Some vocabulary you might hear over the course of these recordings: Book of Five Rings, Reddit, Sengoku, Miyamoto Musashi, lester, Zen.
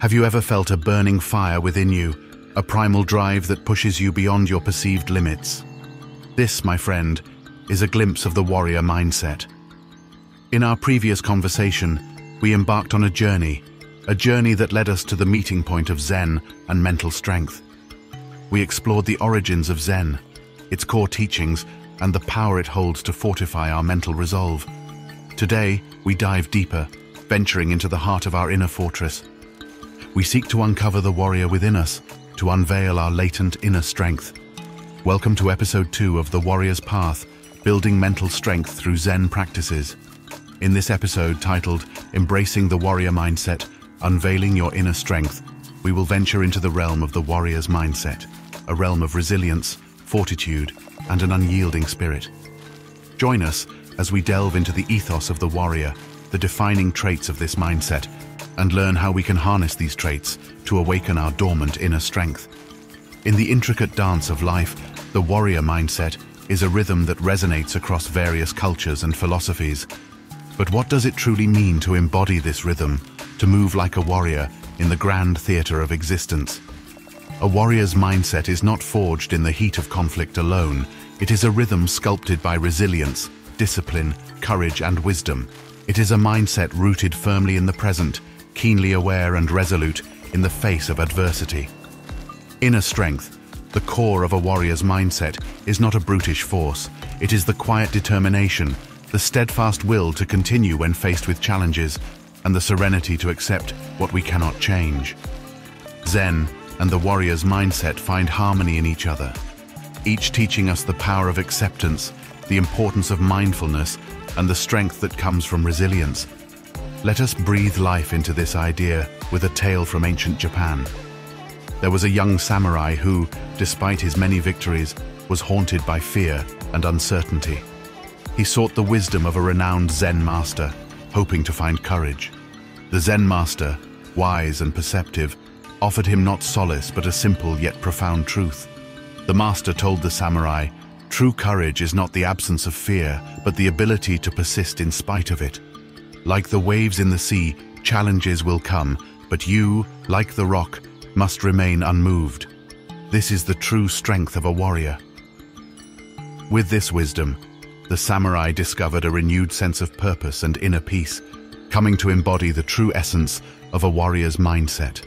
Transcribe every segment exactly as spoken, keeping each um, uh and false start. Have you ever felt a burning fire within you, a primal drive that pushes you beyond your perceived limits? This, my friend, is a glimpse of the warrior mindset. In our previous conversation, we embarked on a journey, a journey that led us to the meeting point of Zen and mental strength. We explored the origins of Zen, its core teachings, and the power it holds to fortify our mental resolve. Today, we dive deeper, venturing into the heart of our inner fortress. We seek to uncover the warrior within us, to unveil our latent inner strength. Welcome to episode two of The Warrior's Path, Building Mental Strength Through Zen Practices. In this episode, titled Embracing the Warrior Mindset, Unveiling Your Inner Strength, we will venture into the realm of the warrior's mindset, a realm of resilience, fortitude, and an unyielding spirit. Join us as we delve into the ethos of the warrior, the defining traits of this mindset, and learn how we can harness these traits to awaken our dormant inner strength. In the intricate dance of life, the warrior mindset is a rhythm that resonates across various cultures and philosophies. But what does it truly mean to embody this rhythm, to move like a warrior in the grand theater of existence? A warrior's mindset is not forged in the heat of conflict alone. It is a rhythm sculpted by resilience, discipline, courage, and wisdom. It is a mindset rooted firmly in the present, keenly aware and resolute in the face of adversity. Inner strength, the core of a warrior's mindset, is not a brutish force. It is the quiet determination, the steadfast will to continue when faced with challenges, and the serenity to accept what we cannot change. Zen and the warrior's mindset find harmony in each other, each teaching us the power of acceptance, the importance of mindfulness, and the strength that comes from resilience. Let us breathe life into this idea with a tale from ancient Japan. There was a young samurai who, despite his many victories, was haunted by fear and uncertainty. He sought the wisdom of a renowned Zen master, hoping to find courage. The Zen master, wise and perceptive, offered him not solace but a simple yet profound truth. The master told the samurai, "True courage is not the absence of fear, but the ability to persist in spite of it. Like the waves in the sea, challenges will come, but you, like the rock, must remain unmoved. This is the true strength of a warrior." With this wisdom, the samurai discovered a renewed sense of purpose and inner peace, coming to embody the true essence of a warrior's mindset.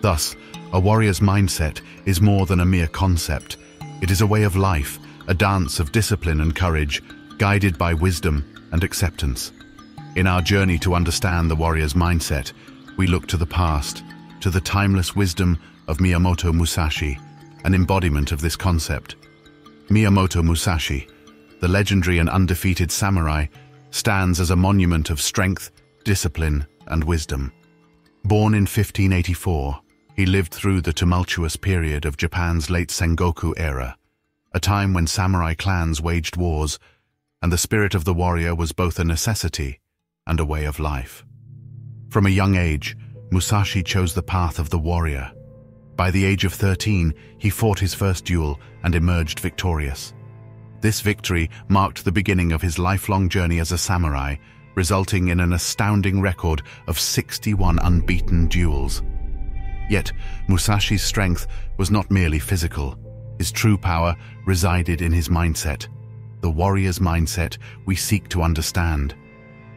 Thus, a warrior's mindset is more than a mere concept. It is a way of life, a dance of discipline and courage, guided by wisdom and acceptance. In our journey to understand the warrior's mindset, we look to the past, to the timeless wisdom of Miyamoto Musashi, an embodiment of this concept. Miyamoto Musashi, the legendary and undefeated samurai, stands as a monument of strength, discipline, and wisdom. Born in fifteen eighty-four, he lived through the tumultuous period of Japan's late Sengoku era, a time when samurai clans waged wars, and the spirit of the warrior was both a necessity and a way of life. From a young age, Musashi chose the path of the warrior. By the age of thirteen, he fought his first duel and emerged victorious. This victory marked the beginning of his lifelong journey as a samurai, resulting in an astounding record of sixty-one unbeaten duels. Yet, Musashi's strength was not merely physical. His true power resided in his mindset, the warrior's mindset we seek to understand.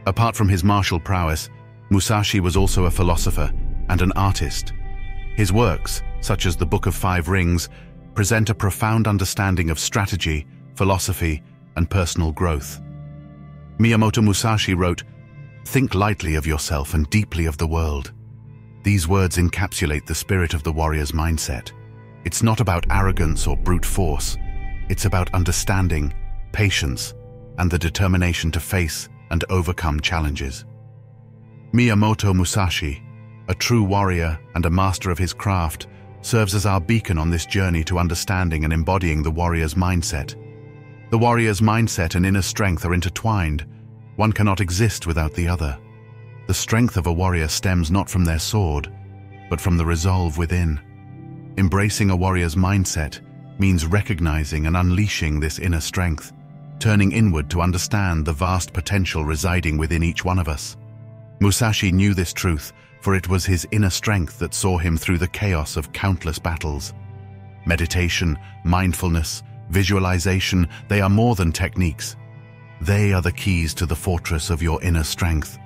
Apart from his martial prowess, Musashi was also a philosopher and an artist. His works, such as the Book of Five Rings, present a profound understanding of strategy, philosophy, and personal growth. Miyamoto Musashi wrote, "Think lightly of yourself and deeply of the world." These words encapsulate the spirit of the warrior's mindset. It's not about arrogance or brute force. It's about understanding, patience, and the determination to face and overcome challenges. Miyamoto Musashi, a true warrior and a master of his craft, serves as our beacon on this journey to understanding and embodying the warrior's mindset. The warrior's mindset and inner strength are intertwined. One cannot exist without the other. The strength of a warrior stems not from their sword, but from the resolve within. Embracing a warrior's mindset means recognizing and unleashing this inner strength, turning inward to understand the vast potential residing within each one of us. Musashi knew this truth, for it was his inner strength that saw him through the chaos of countless battles. Meditation, mindfulness, visualization, they are more than techniques. They are the keys to the fortress of your inner strength.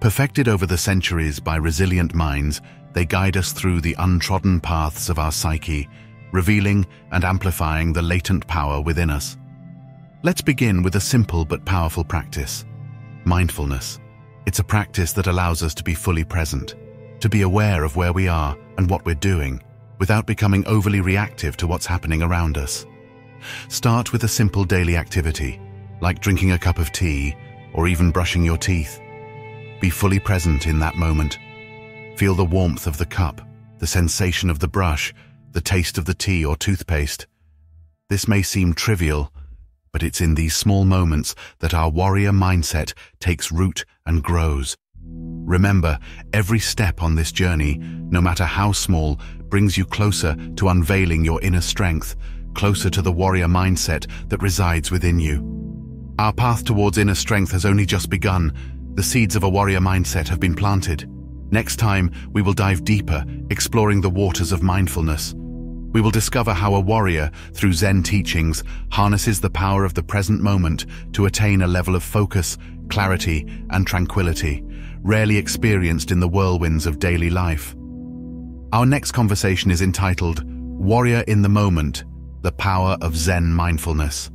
Perfected over the centuries by resilient minds, they guide us through the untrodden paths of our psyche, revealing and amplifying the latent power within us. Let's begin with a simple but powerful practice: mindfulness. It's a practice that allows us to be fully present, to be aware of where we are and what we're doing, without becoming overly reactive to what's happening around us. Start with a simple daily activity, like drinking a cup of tea or even brushing your teeth. Be fully present in that moment. Feel the warmth of the cup, the sensation of the brush, the taste of the tea or toothpaste. This may seem trivial, but it's in these small moments that our warrior mindset takes root and grows. Remember, every step on this journey, no matter how small, brings you closer to unveiling your inner strength, closer to the warrior mindset that resides within you. Our path towards inner strength has only just begun. The seeds of a warrior mindset have been planted. Next time, we will dive deeper, exploring the waters of mindfulness. We will discover how a warrior, through Zen teachings, harnesses the power of the present moment to attain a level of focus, clarity, and tranquility, rarely experienced in the whirlwinds of daily life. Our next conversation is entitled, "Warrior in the Moment: The Power of Zen Mindfulness."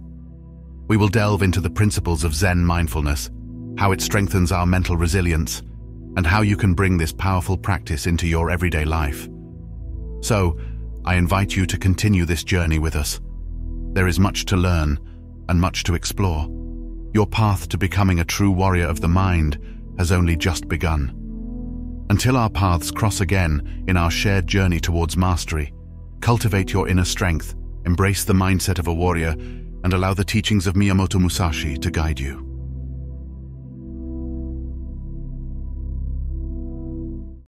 We will delve into the principles of Zen mindfulness, how it strengthens our mental resilience, and how you can bring this powerful practice into your everyday life. So, I invite you to continue this journey with us. There is much to learn and much to explore. Your path to becoming a true warrior of the mind has only just begun. Until our paths cross again in our shared journey towards mastery, cultivate your inner strength, embrace the mindset of a warrior, and allow the teachings of Miyamoto Musashi to guide you.